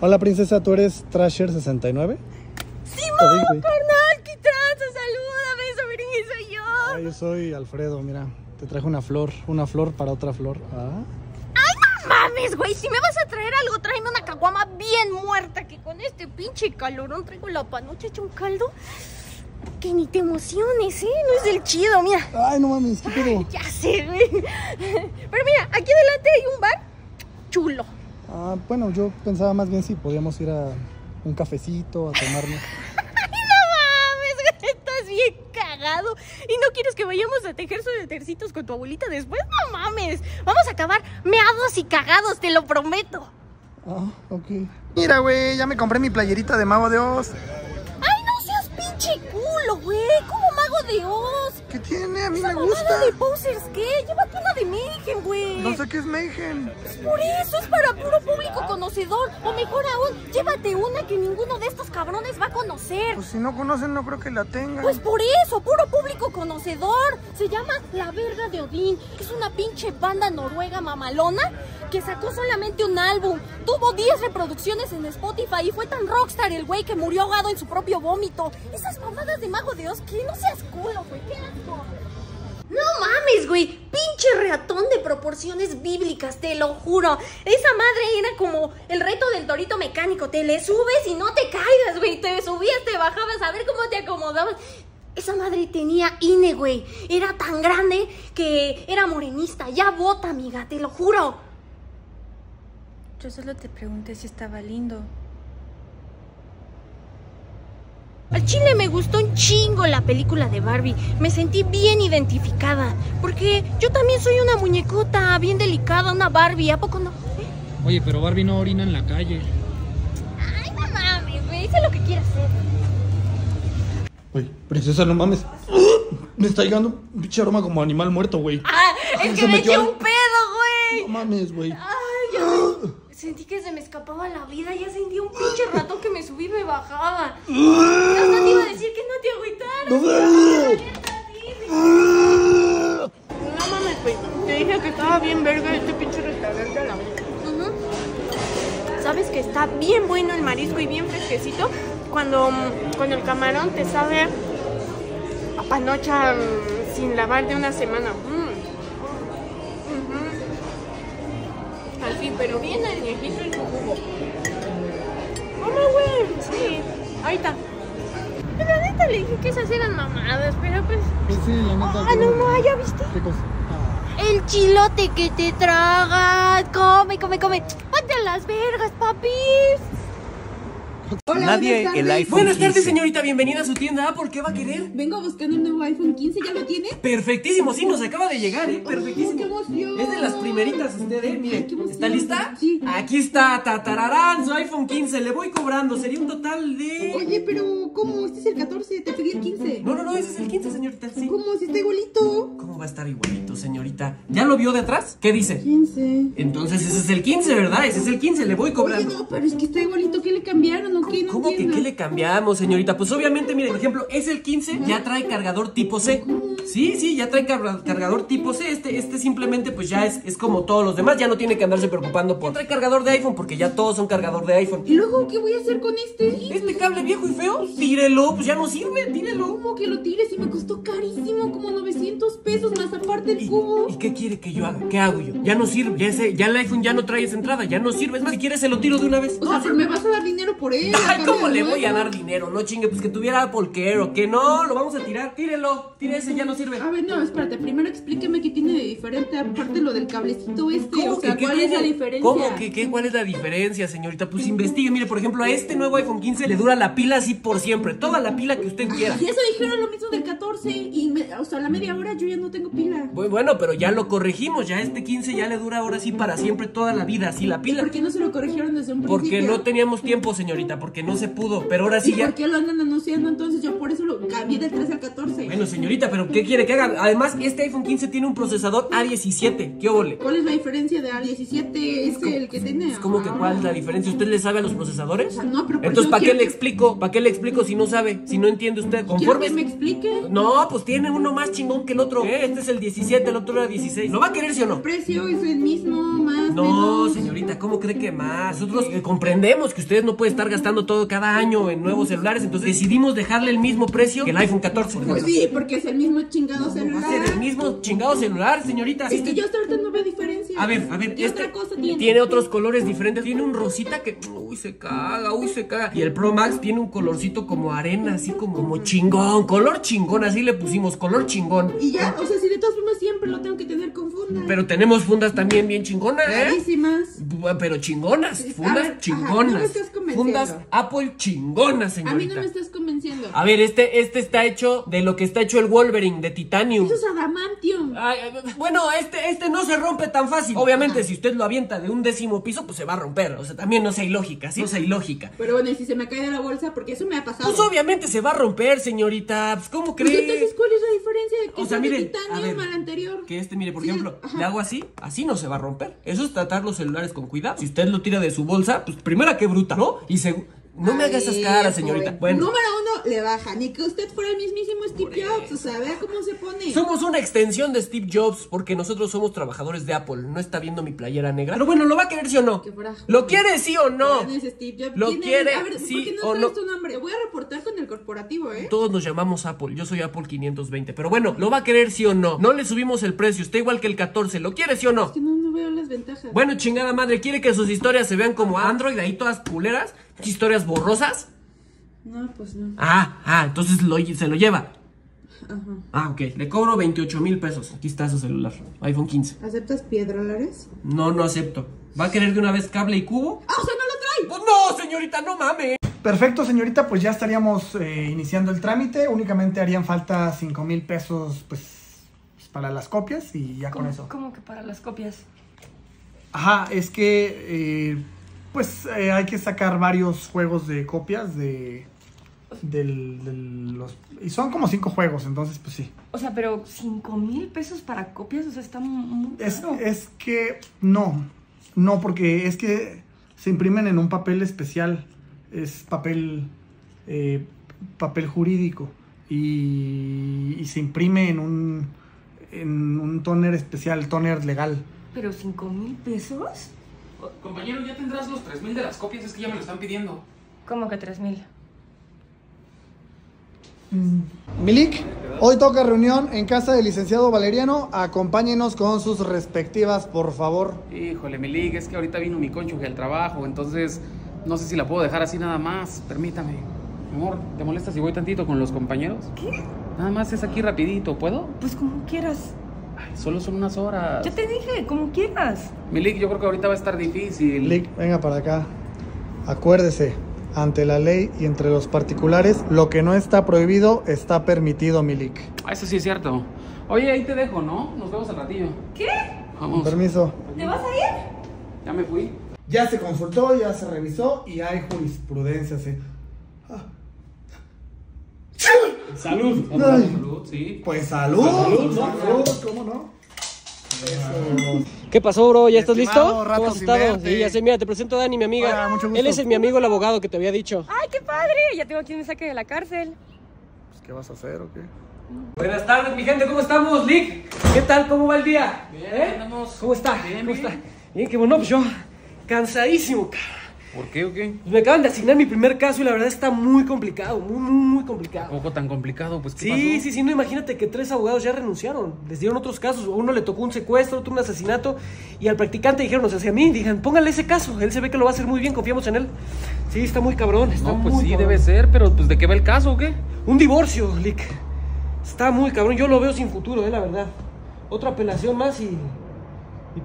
Hola, princesa, ¿tú eres Trasher69? ¡Sí, mamá, carnal! ¡Qué tranza! ¡Salúdame, sobrinín! ¡Soy yo! Ah, yo soy Alfredo, mira. Te traje una flor para otra flor. Ah. ¡Ay, no mames, güey! Si me vas a traer algo, tráeme una caguama bien muerta, que con este pinche calorón traigo la panocha hecha un caldo. Que ni te emociones, ¿eh? No es el chido, mira. Ay, no mames, qué pedo. Ya sé, güey. Pero mira, aquí adelante hay un bar chulo. Ah, bueno, yo pensaba más bien si podíamos ir a un cafecito, a tomarnos. Ay, no mames, estás bien cagado. ¿Y no quieres que vayamos a tejer suétercitos con tu abuelita después? No mames, vamos a acabar meados y cagados, te lo prometo. Ah, ok. Mira, güey, ya me compré mi playerita de Mago de Oz. Güey, como Mago de Oz. ¿Qué tiene? A mí me gusta. ¿Esa mamada de posers qué? Llévate una de Mayhem, güey. No sé qué es Mayhem. Pues por eso, es para puro público conocedor. O mejor aún, llévate una que ninguno de estos cabrones va a conocer. Pues si no conocen, no creo que la tengan. Pues por eso, puro público conocedor. Se llama La Verga de Odín. Es una pinche banda noruega mamalona que sacó solamente un álbum. Tuvo 10 reproducciones en Spotify y fue tan rockstar el güey que murió ahogado en su propio vómito. Esas mamadas de Mago de Dios, que no seas culo, güey, qué asco. No mames, güey, pinche ratón de proporciones bíblicas, te lo juro. Esa madre era como el reto del torito mecánico, te le subes y no te caigas, güey. Te subías, te bajabas, a ver cómo te acomodabas. Esa madre tenía INE, güey. Era tan grande que era morenista. Ya vota, amiga, te lo juro. Yo solo te pregunté si estaba lindo. Al chile me gustó un chingo la película de Barbie. Me sentí bien identificada, porque yo también soy una muñecota bien delicada, una Barbie, ¿a poco no? ¿Eh? Oye, pero Barbie no orina en la calle. Ay, no mames, güey, hice lo que quieras hacer. Güey, princesa, no mames. Me está llegando un pinche aroma como animal muerto, güey. Ah, es que me echó un pedo, güey. No mames, güey. Sentí que se me escapaba la vida, ya sentí un pinche ratón que me subí y me bajaba. Hasta te iba a decir que no te agüitaras. No mames, güey. Te dije que estaba bien verga este pinche restaurante a la verga. Sabes que está bien bueno el marisco y bien fresquecito. Cuando con el camarón te sabe a panocha sin lavar de una semana. Así, pero bien añejito en su jugo. ¡Mamá, güey! Sí, ahorita. Pero la neta le dije que esas eran mamadas, pero pues... Sí, la neta... Ah, no, no, ¿ya viste? ¿Qué cosa? Ah. El chilote que te tragas. Come, come, come. ¡Ponte a las vergas, papis! Hola, nadie el iPhone Buenas tardes, 15. Señorita, bienvenida a su tienda. ¿Por qué va a querer? Vengo buscando el nuevo iPhone 15, ¿ya lo tiene? Perfectísimo, sí, nos acaba de llegar, perfectísimo. Qué emoción. Es de las primeritas usted, mire. ¿Está lista? Sí. Aquí está, tatararán, su iPhone 15, le voy cobrando, sería un total de... Oye, pero, ¿cómo? Este es el 14, te pedí el 15. No, no, no, ese es el 15, señorita, sí. ¿Cómo? Si está igualito. ¿Cómo va a estar igualito, señorita? ¿Ya lo vio de atrás? ¿Qué dice? 15. Entonces ese es el 15, ¿verdad? Ese es el 15, le voy cobrando. Oye, no, pero es que está igualito, ¿qué le cambiaron? ¿Cómo que qué le cambiamos, señorita? Pues obviamente, mire, por ejemplo, es el 15, ya trae cargador tipo C. Sí, sí, ya trae cargador tipo C. Este simplemente pues ya es como todos los demás. Ya no tiene que andarse preocupando por trae cargador de iPhone, porque ya todos son cargador de iPhone. ¿Y luego qué voy a hacer con este? ¿Este cable viejo y feo? Tírelo, pues ya no sirve, tírelo. ¿Cómo que lo tires? Y me costó carísimo, como 900 pesos más aparte el cubo. ¿Y qué quiere que yo haga? ¿Qué hago yo? Ya no sirve, ya el iPhone ya no trae esa entrada, ya no sirve. Es más, si quieres se lo tiro de una vez. O sea, pero me vas a dar dinero por él. Ay, ¿cómo le voy a dar dinero? No chingue, pues que tuviera Apple Care o que no, lo vamos a tirar. Tírelo, tire ese, ya no sirve. A ver, no, espérate, primero explíqueme qué tiene de diferente, aparte lo del cablecito este, o sea, ¿cuál es la diferencia? ¿Cómo que qué? ¿Cuál es la diferencia, señorita? Pues investigue, mire, por ejemplo, a este nuevo iPhone 15 le dura la pila así por siempre, toda la pila que usted quiera. Y eso dijeron lo mismo del 14 y, o sea, a la media hora yo ya no tengo pila. Bueno, pero ya lo corregimos, ya este 15 ya le dura ahora sí para siempre toda la vida, así la pila. ¿Por qué no se lo corrigieron desde un principio? Porque no teníamos tiempo, señorita. Daniela, porque no se pudo, pero ahora sí ya... ¿Por qué lo andan anunciando entonces? Yo por eso lo cambié del 13 al 14. Bueno, señorita, pero ¿qué quiere que haga? Además, este iPhone 15 tiene un procesador A17, ¿qué óvole? ¿Cuál es la diferencia de A17? Es el que tiene... Es como que ¿cuál es la diferencia? ¿Usted le sabe a los procesadores? No, pero... Entonces, ¿para qué le explico? ¿Para qué le explico si no sabe? Si no entiende usted, conforme... ¿Quiere que me explique? No, pues tiene uno más chingón que el otro. Este es el 17, el otro era 16. ¿Lo va a querer, sí o no? El precio es el mismo, más, menos. Señorita, ¿cómo cree que más? Nosotros comprendemos que ustedes no pueden estar gastando todo cada año en nuevos celulares, entonces decidimos dejarle el mismo precio que el iPhone 14. Pues sí, porque es el mismo chingado celular. Va a ser el mismo chingado celular, señorita. Es que yo hasta ahorita no veo diferencia. A ver, ¿qué otra cosa tiene? Tiene otros colores diferentes. Tiene un rosita que, uy, se caga, uy, se caga. Y el Pro Max tiene un colorcito como arena, así como chingón, color chingón, así le pusimos, color chingón. Y ya, o sea, si de todas formas siempre lo tengo que tener con funda. Pero tenemos fundas también bien chingonas, carísimas. Pero chingonas, fundas chingonas. No me estás convenciendo. Fundas Apple chingonas, señorita. A mí no me estás convenciendo. A ver, este está hecho de lo que está hecho el Wolverine, de titanium. Eso es adamantium. Ay, bueno, este no se rompe tan fácil. Obviamente, si usted lo avienta de un 10º piso, pues se va a romper. O sea, también no sea ilógica, ¿sí? No sea ilógica. Pero bueno, y si se me cae de la bolsa, porque eso me ha pasado. Pues obviamente se va a romper, señorita. Pues, ¿cómo cree? Pues entonces, ¿cuál es la diferencia de que de titanium al anterior? Que mire, por ejemplo, le hago así no se va a romper. Eso es tratar los celulares con cuidado. Si usted lo tira de su bolsa, pues primera que bruta, ¿no? Y segundo... No me haga esas caras, señorita. Bueno. Número 1, le baja. Ni que usted fuera el mismísimo Steve Jobs. O sea, vea cómo se pone. Somos una extensión de Steve Jobs porque nosotros somos trabajadores de Apple. No está viendo mi playera negra. Pero bueno, ¿lo va a querer sí o no? ¿Lo quiere sí o no? ¿Lo quiere sí o no? Tu nombre. Voy a reportar con el corporativo, ¿eh? Todos nos llamamos Apple. Yo soy Apple 520. Pero bueno, ¿lo va a querer sí o no? No le subimos el precio. Está igual que el 14. ¿Lo quiere sí o no? Es que no veo las ventajas. Bueno, chingada madre. ¿Quiere que sus historias se vean como Android ahí todas culeras? ¿Historias borrosas? No, pues no. Entonces se lo lleva. Ajá. Ok, le cobro 28,000 pesos. Aquí está su celular, iPhone 15. ¿Aceptas $10? No, no acepto. ¿Va a querer de una vez cable y cubo? ¡Ah, o sea, no lo trae! ¡Pues no, señorita, no mames! Perfecto, señorita, pues ya estaríamos iniciando el trámite. Únicamente harían falta 5,000 pesos, pues para las copias y ya con eso. ¿Cómo que para las copias? Ajá, es que... Pues hay que sacar varios juegos de copias y son como 5 juegos, entonces pues sí. O sea, pero 5,000 pesos para copias, o sea, está muy caro. Es que no, porque es que se imprimen en un papel especial, es papel jurídico y se imprime en un tóner especial, tóner legal. ¿Pero 5,000 pesos? Compañero, ya tendrás los 3,000 de las copias, es que ya me lo están pidiendo. ¿Cómo que 3,000? Milik, hoy toca reunión en casa del licenciado Valeriano. Acompáñenos con sus respectivas, por favor. Híjole, Milik, es que ahorita vino mi cónyuge al trabajo, entonces no sé si la puedo dejar así nada más. Permítame. Amor, ¿te molesta si voy tantito con los compañeros? ¿Qué? Nada más es aquí rapidito, ¿puedo? Pues como quieras. Ay, solo son unas horas. Ya te dije, como quieras. Milik, yo creo que ahorita va a estar difícil. Milik, venga para acá. Acuérdese, ante la ley y entre los particulares, lo que no está prohibido está permitido, Milik. Eso sí es cierto. Oye, ahí te dejo, ¿no? Nos vemos al ratillo. ¿Qué? Vamos. Con permiso. ¿Te vas a ir? Ya me fui. Ya se consultó, ya se revisó y hay jurisprudencia, sí. Salud. Salud, sí. Pues salud. Salud, ¿cómo no? Eso. ¿Qué pasó, bro? ¿Ya estás listo? ¿Cómo has estado? Sí, ya sé. Mira, te presento a Dani, mi amiga. Hola, mucho gusto. Él es mi amigo, el abogado que te había dicho. ¡Ay, qué padre! Ya tengo quien me saque de la cárcel. Pues, ¿qué vas a hacer o qué? Buenas tardes, mi gente. ¿Cómo estamos, Lick? ¿Qué tal? ¿Cómo va el día? Bien, ¿cómo está? Bien, bien, qué bueno. Pues yo, cansadísimo, cara. ¿Por qué o qué? Pues me acaban de asignar mi primer caso y la verdad está muy complicado, muy complicado. ¿Poco tan complicado? Pues, ¿qué pasó? Sí, no, imagínate que 3 abogados ya renunciaron. Les dieron otros casos, a uno le tocó un secuestro, otro un asesinato. Y al practicante dijeron, o sea, hacia mí, dijeron, póngale ese caso, él se ve que lo va a hacer muy bien, confiamos en él. Sí, está muy cabrón, está muy cabrón. Debe ser, pero pues, ¿de qué va el caso o qué? Un divorcio, Lick. Está muy cabrón, yo lo veo sin futuro, la verdad. Otra apelación más y...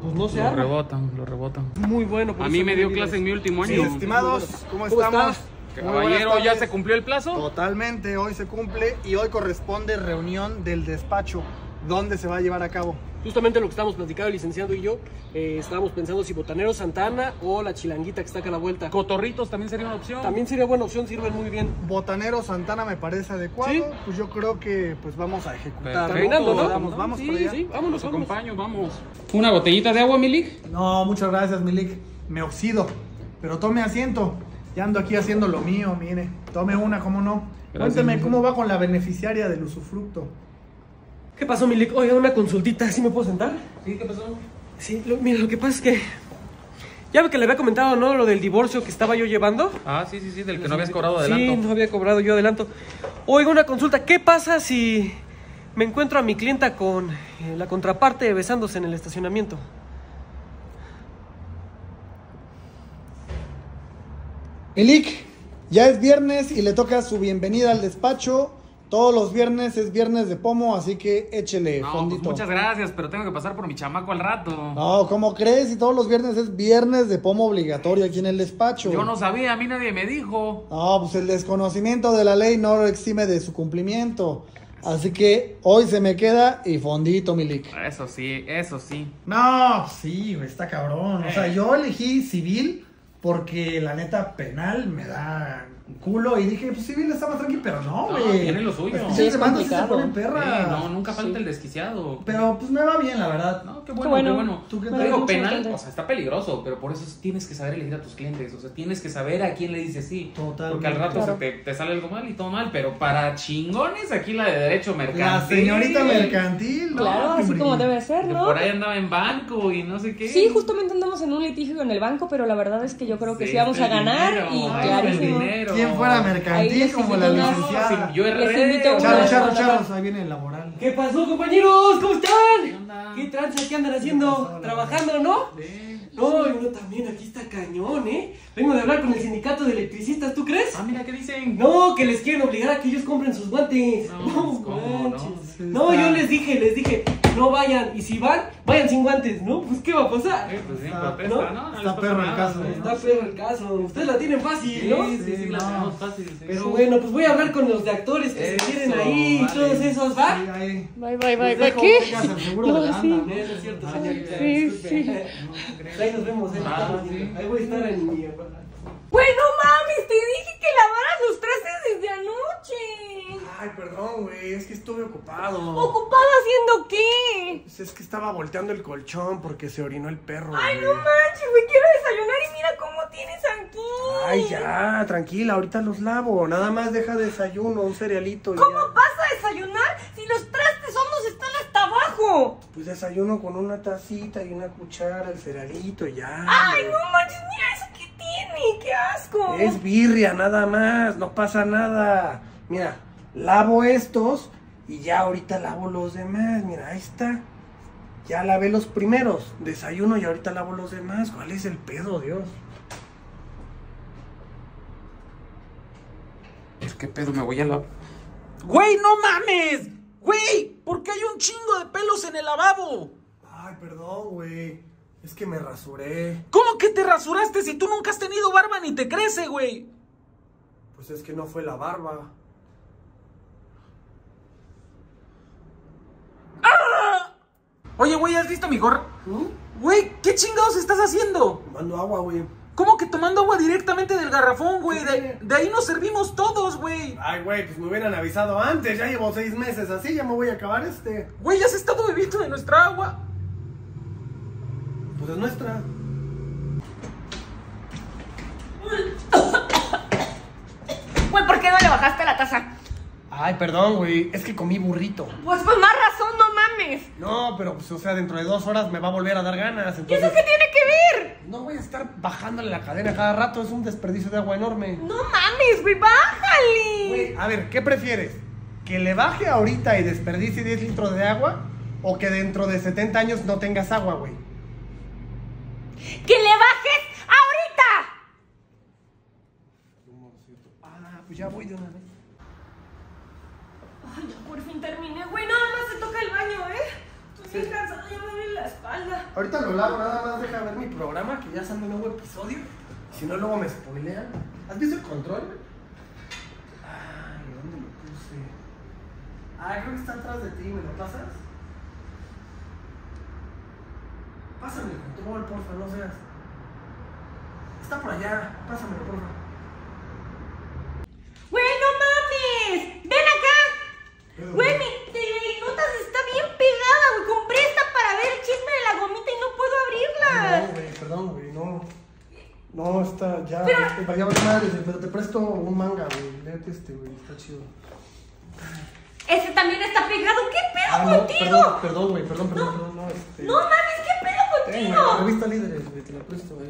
pues no se arma. Lo rebotan. Muy bueno. A mí me dio clase en mi último año. Sí, estimados, ¿cómo estamos? Caballero, ¿ya se cumplió el plazo? Totalmente, hoy se cumple y hoy corresponde reunión del despacho, donde se va a llevar a cabo. justamente lo que estábamos platicando el licenciado y yo, estábamos pensando si Botanero Santa Ana o la Chilanguita que está acá a la vuelta. Cotorritos también sería una opción. También sería buena opción, sirven muy bien. Botanero Santa Ana me parece adecuado. ¿Sí? Pues yo creo que pues vamos a ejecutar. Reinando, ¿no? Vamos sí, para allá. Sí, vámonos, vámonos. Acompaño, vamos. ¿Una botellita de agua, Milik? No, muchas gracias, Milik. Me oxido, pero tome asiento. Ya ando aquí haciendo lo mío, mire. Tome una, ¿cómo no? Gracias, cuénteme Milik, cómo va con la beneficiaria del usufructo. ¿Qué pasó, Milik? Oiga, una consultita, ¿sí me puedo sentar? Sí, ¿qué pasó? Sí, mira, lo que pasa es que... Ya que le había comentado, ¿no? Lo del divorcio que estaba yo llevando. Ah, sí, sí, sí, del que no habías cobrado adelanto. Sí, no había cobrado yo adelanto. Oiga, una consulta, ¿qué pasa si me encuentro a mi clienta con la contraparte besándose en el estacionamiento? Milik, ya es viernes y le toca su bienvenida al despacho. Todos los viernes es viernes de pomo, así que échele fondito. Pues muchas gracias, pero tengo que pasar por mi chamaco al rato. No, ¿cómo crees? Y todos los viernes es viernes de pomo obligatorio aquí en el despacho. Yo no sabía, a mí nadie me dijo. No, pues el desconocimiento de la ley no lo exime de su cumplimiento. Así que hoy se me queda y fondito, Milik. Eso sí, eso sí. No, sí, está cabrón. O sea, yo elegí civil... Porque la neta penal me da culo. Y dije, pues civil está más tranqui, pero no, güey. No, tiene lo suyo. Sí, es complicado. Se ponen perras. No, nunca falta el desquiciado. Pero pues me va bien, la verdad. No, qué bueno, qué bueno. ¿Tú qué te digo? Penal, o sea, está peligroso, pero por eso tienes que saber elegir a tus clientes. O sea, tienes que saber a quién le dices sí. Totalmente. Porque al rato claro, te sale algo mal y todo mal. Pero para chingones, aquí la de derecho mercantil. La señorita mercantil. Claro, no, así hombre, como debe ser, ¿no? Que por ahí andaba en banco y no sé qué. Sí, justamente andamos en un litigio en el banco, pero la verdad es que yo creo que sí vamos a ganar dinero, y clarísimo. ¿Quién fuera mercantil como la licenciada? Yo erré. Charros, ahí viene el laboral. ¿Qué pasó, compañeros? ¿Cómo están? ¿Qué tranza? ¿Qué andan haciendo? ¿Trabajando, no? Sí. No, yo también, aquí está cañón, ¿eh? Vengo de hablar con el sindicato de electricistas, ¿tú crees? Ah, mira, ¿qué dicen? No, que les quieren obligar a que ellos compren sus guantes. No, ¿cómo, no? No, yo les dije, no vayan, y si van, vayan sin guantes, ¿no? Pues, ¿qué va a pasar? Pues sí, protesta, ¿no? Está perro el caso. Está perro el caso. Ustedes la tienen fácil, ¿no? Sí, sí, la tenemos fácil. Pero bueno, pues voy a hablar con los de actores que se quieren ahí y todos esos, ¿va? Bye. ¿Qué? No, sí. Eso es cierto, señorita. Sí. Ahí nos vemos, ahí voy a estar en mi... Bueno, mames, te dije que lavaras los trastes desde anoche. Ay, perdón, güey, es que estuve ocupado. ¿Ocupado haciendo qué? Pues es que estaba volteando el colchón porque se orinó el perro. Ay, wey, no manches, güey, quiero desayunar y mira cómo tienes aquí. Ay, ya, tranquila, ahorita los lavo. Nada más deja desayuno, un cerealito. ¿Cómo ya vas a desayunar si los trastes hondos están hasta abajo? Pues desayuno con una tacita y una cuchara, el cerealito y ya. Ay, wey, no manches, mira eso que tiene, qué asco. Es birria, nada más, no pasa nada. Mira, lavo estos y ya ahorita lavo los demás. Mira, ahí está. Ya lavé los primeros, desayuno y ahorita lavo los demás. ¿Cuál es el pedo, Dios? Pues qué pedo, me voy a lavar. ¡Güey, no mames! ¡Güey! ¿Por qué hay un chingo de pelos en el lavabo? Ay, perdón, güey. Es que me rasuré. ¿Cómo que te rasuraste si tú nunca has tenido barba ni te crece, güey? Pues es que no fue la barba. ¡Ah! Oye, güey, ¿has visto mi gorra? Güey, ¿qué chingados estás haciendo? Tomando agua, güey. ¿Cómo que tomando agua directamente del garrafón, güey? De ahí nos servimos todos, güey. Ay, güey, pues me hubieran avisado antes. Ya llevo 6 meses así, ya me voy a acabar este. Güey, ¿has estado bebiendo de nuestra agua? Pues es nuestra. Güey, ¿por qué no le bajaste la taza? Ay, perdón, güey, es que comí burrito. Pues más razón, no mames. No, pero pues, o sea, dentro de 2 horas me va a volver a dar ganas, entonces... ¿Y eso qué tiene que ver? No voy a estar bajándole la cadena cada rato, es un desperdicio de agua enorme. No mames, güey, bájale. Güey, a ver, ¿qué prefieres? ¿Que le baje ahorita y desperdicie 10 litros de agua? ¿O que dentro de 70 años no tengas agua, güey? ¡Que le bajes ahorita! Ah, pues ya voy de una vez. Ay, ya por fin terminé, güey. Nada más se toca el baño, ¿eh? Estoy bien cansada, ya me duele la espalda. Ahorita lo lavo, nada más deja ver mi programa, que ya sale un nuevo episodio. Si no, luego me spoilean. ¿Has visto el control? Ay, ¿dónde lo puse? Ay, creo que está atrás de ti, ¿me lo pasas? Pásame el control, porfa, no seas. Está por allá, pásamelo, porfa. ¡Güey, no mames! ¡Ven acá! Güey, mi notas está bien pegada, güey. Compré esta para ver el chisme de la gomita y no puedo abrirla. No, güey, perdón, güey, no. No, está ya. Vaya madre, pero te presto un manga, güey. Léete este, güey, está chido. Este también está pegado. ¿Qué pedo contigo? No, perdón, güey, perdón. No, no mames, ¿qué pedo contigo? La revista Líderes, güey, te la presto, güey.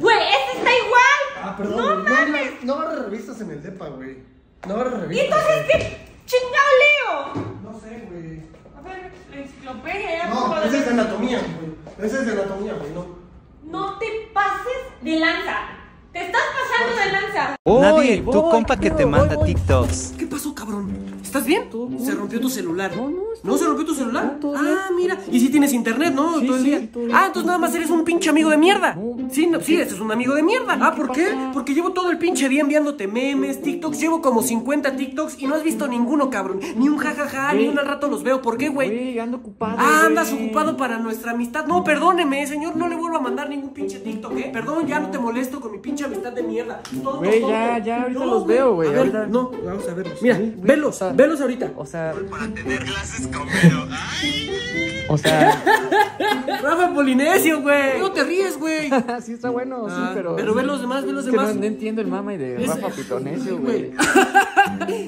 Güey, este está igual. Ah, perdón. No mames. No agarra revistas en el depa, güey. No agarra revistas. ¿Y entonces qué chingado leo? No sé, güey. A ver, la enciclopedia ya. No, esa es de anatomía, güey. Esa es de anatomía, güey, no. No te pases de lanza. Te estás pasando de lanza. Nadie, tu compa que te manda TikToks. ¿Qué pasó, cabrón? ¿Estás bien? Se rompió tu celular. No se rompió tu celular. Ah, mira. Y si tienes internet, ¿no? Todo el día. Ah, entonces nada más eres un pinche amigo de mierda. Sí, este es un amigo de mierda. Ah, ¿por qué? Porque llevo todo el pinche día enviándote memes, TikToks. Llevo como 50 TikToks y no has visto ninguno, cabrón. Ni un jajaja, ni un al rato los veo. ¿Por qué, güey? Güey, ando ocupado. Ah, andas ocupado para nuestra amistad. No, perdóneme, señor. No le vuelvo a mandar ningún pinche TikTok, ¿eh? Perdón, ya no te molesto con mi pinche amistad de mierda. Güey, ya, ahorita los veo, güey. No, vamos a verlos. Mira, velos. Velos ahorita. O sea, para tener clases conmigo. Ay. O sea, Rafa Polinesio, güey. No te ríes, güey. Sí, está bueno, sí, pero. Pero ve los demás, ve los demás. No entiendo el mame de Rafa Pitonesio, güey.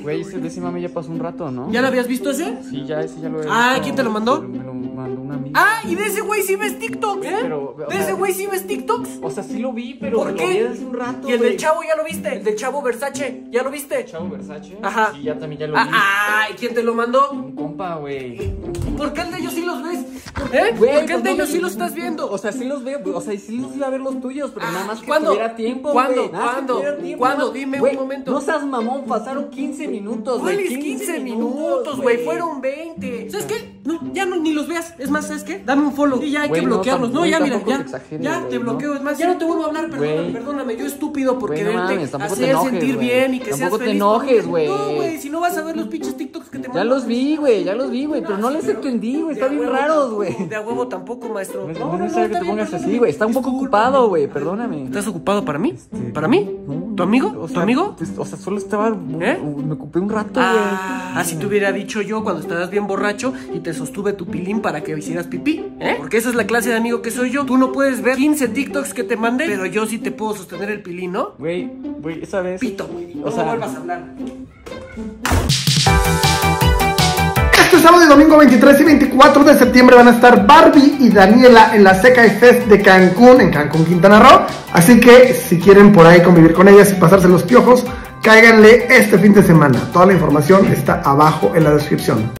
Güey, ese mame ya pasó un rato, ¿no? ¿Ya lo habías visto ese? Sí, ya, ese ya lo he visto. Ah, ¿quién te lo mandó? Me lo mandó una amiga. Ah, y de ese güey sí ves TikToks, ¿eh? De ese güey sí ves TikToks. O sea, sí lo vi, pero. ¿Por qué? Lo vi hace un rato. ¿Y el del chavo ya lo viste? El del chavo Versace, ¿ya lo viste? Chavo Versace. Ajá. Sí, ya también ya lo vi. Ah, ¿y quién te lo mandó? Un compa, güey. ¿Por qué el de ellos sí los ves? ¿Eh? Güey, ¿por qué el de ellos sí los estás viendo? O sea, sí los veo, o sea, sí los iba a ver los tuyos, pero nada más que tuviera tiempo, güey. ¿Cuándo? Dime un momento. No seas mamón, pasaron 15 minutos, güey. ¿Cuáles 15 minutos, güey? Fueron 20. ¿Sabes qué? No, ya no, ni los veas. Es más, ¿sabes qué? Dame un follow. Y ya hay que bloquearlos. No, ya mira, ya te bloqueo. Es más, ya no te vuelvo a hablar, perdóname. Yo estúpido por quererte hacer sentir bien y que seas feliz. Tampoco te enojes, güey. No, güey, si no vas a ver los pinches TikToks que te mandan. Ya los vi, güey, pero no les entendí, güey. Está bien raros, güey. De a huevo tampoco, maestro. No, no es necesario que te pongas así, güey. Está un poco ocupado, güey, perdóname. ¿Estás ocupado para mí? ¿Para mí? ¿Tu amigo? ¿Tu amigo? O sea, solo estaba... Me ocupé un rato, güey. Así te hubiera dicho yo cuando estabas bien borracho y te sostuve tu pilín para que hicieras pipí, ¿eh? Porque esa es la clase de amigo que soy yo. Tú no puedes ver 15 TikToks que te mandé, pero yo sí te puedo sostener el pilín, ¿no? Güey, esa vez... Pito, güey. O sea, no vuelvas a hablar. Este sábado y domingo 23 y 24 de septiembre van a estar Barbie y Daniela en la Seca y Fest de Cancún, en Cancún, Quintana Roo. Así que si quieren por ahí convivir con ellas y pasarse los piojos, cáiganle este fin de semana. Toda la información está abajo en la descripción.